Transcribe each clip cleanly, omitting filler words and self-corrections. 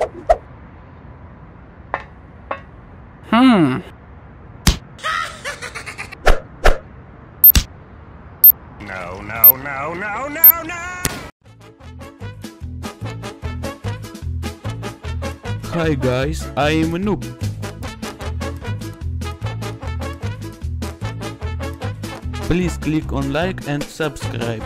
No. Hi guys, I'm a noob. Please click on like and subscribe.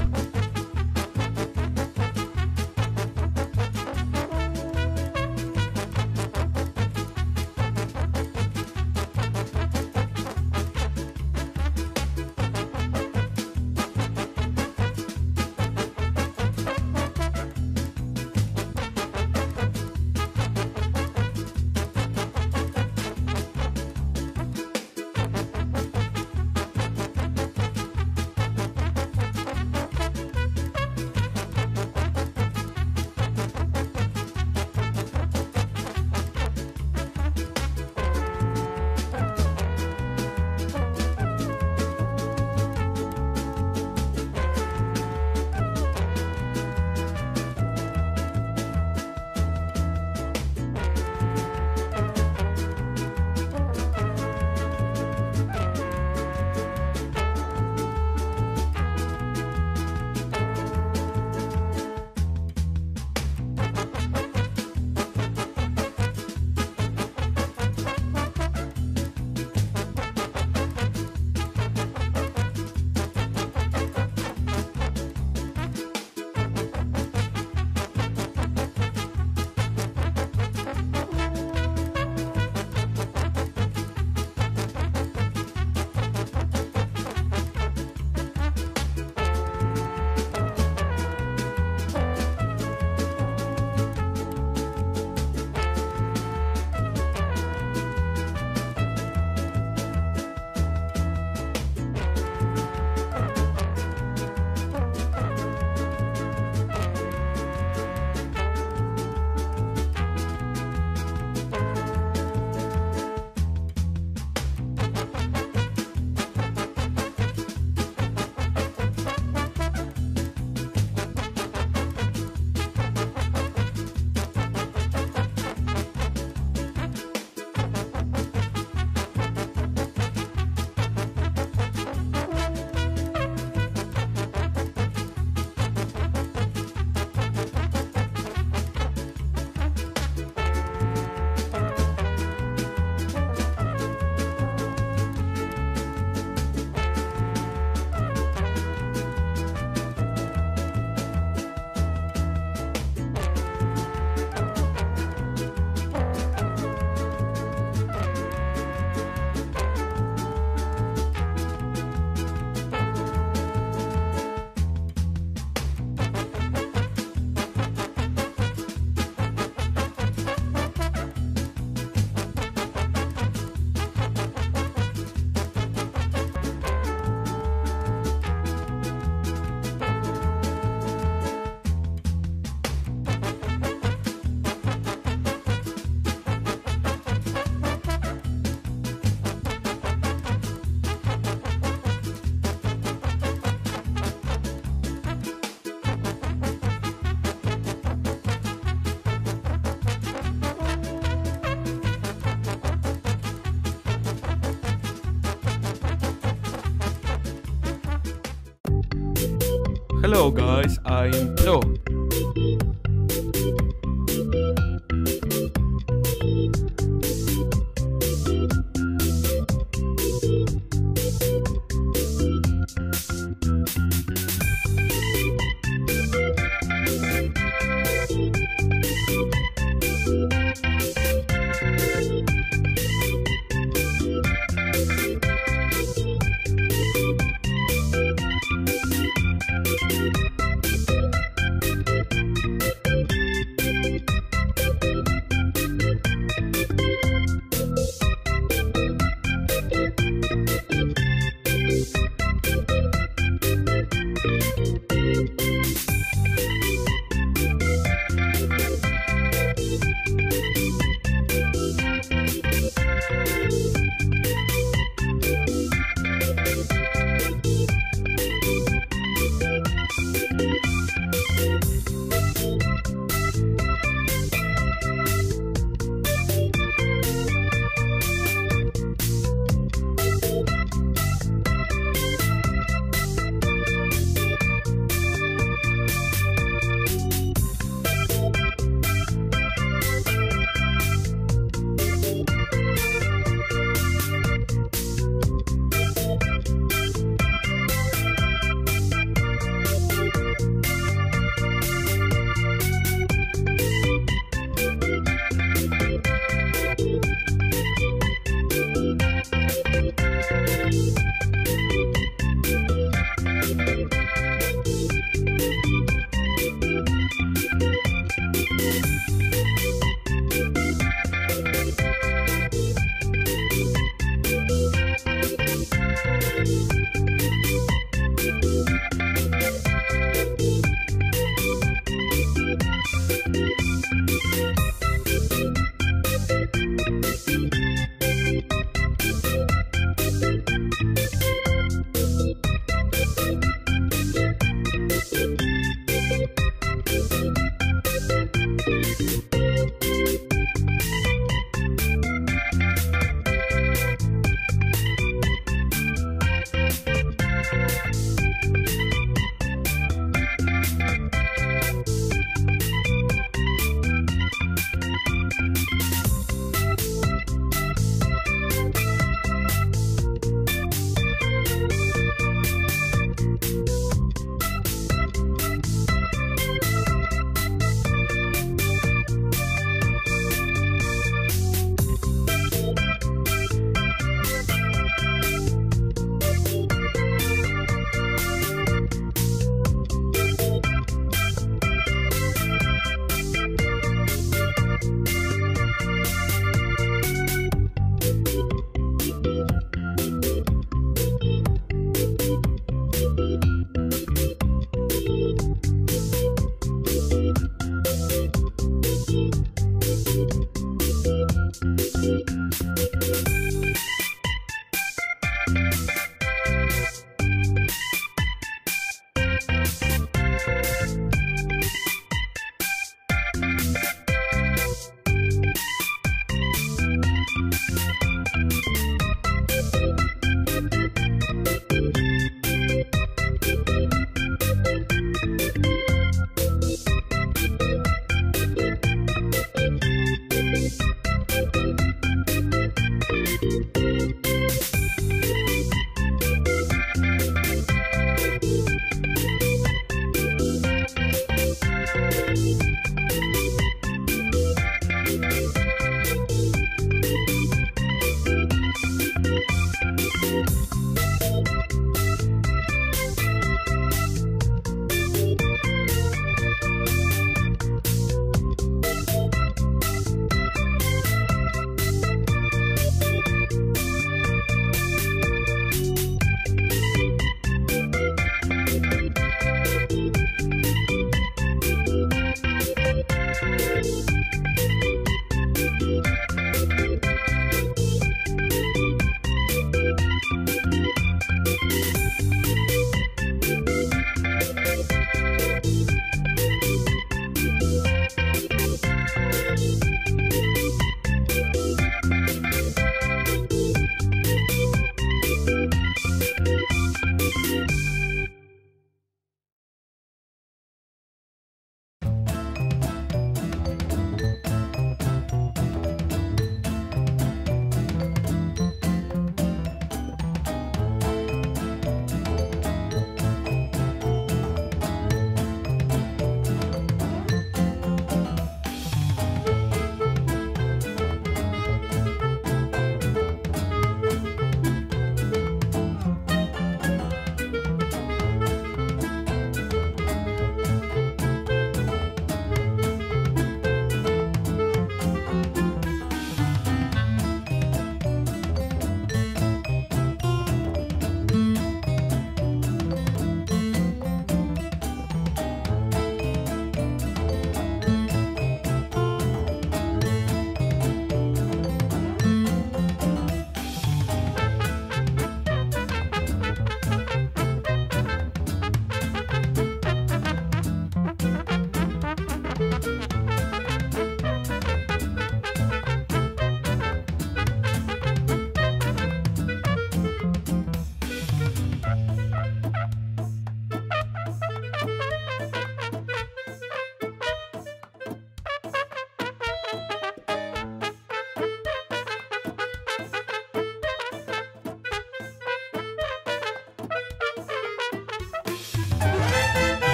Hello guys, I'm Noob.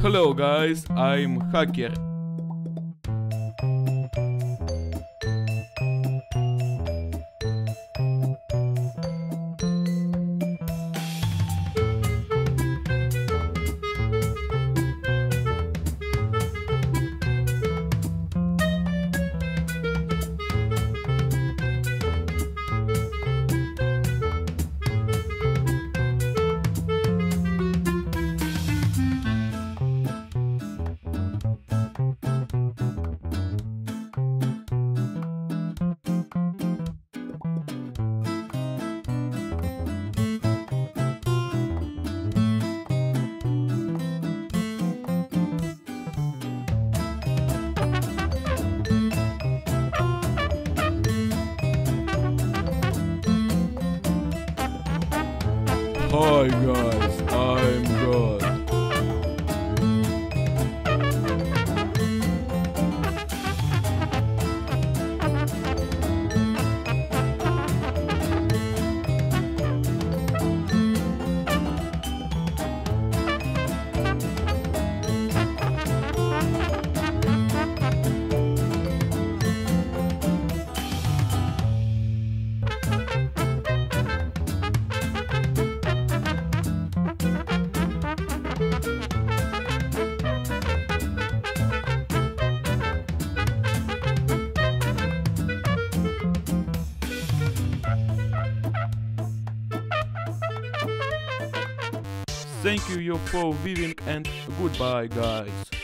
Hello guys, I'm Hacker. Hi guys, I'm God. Thank you for viewing and goodbye guys.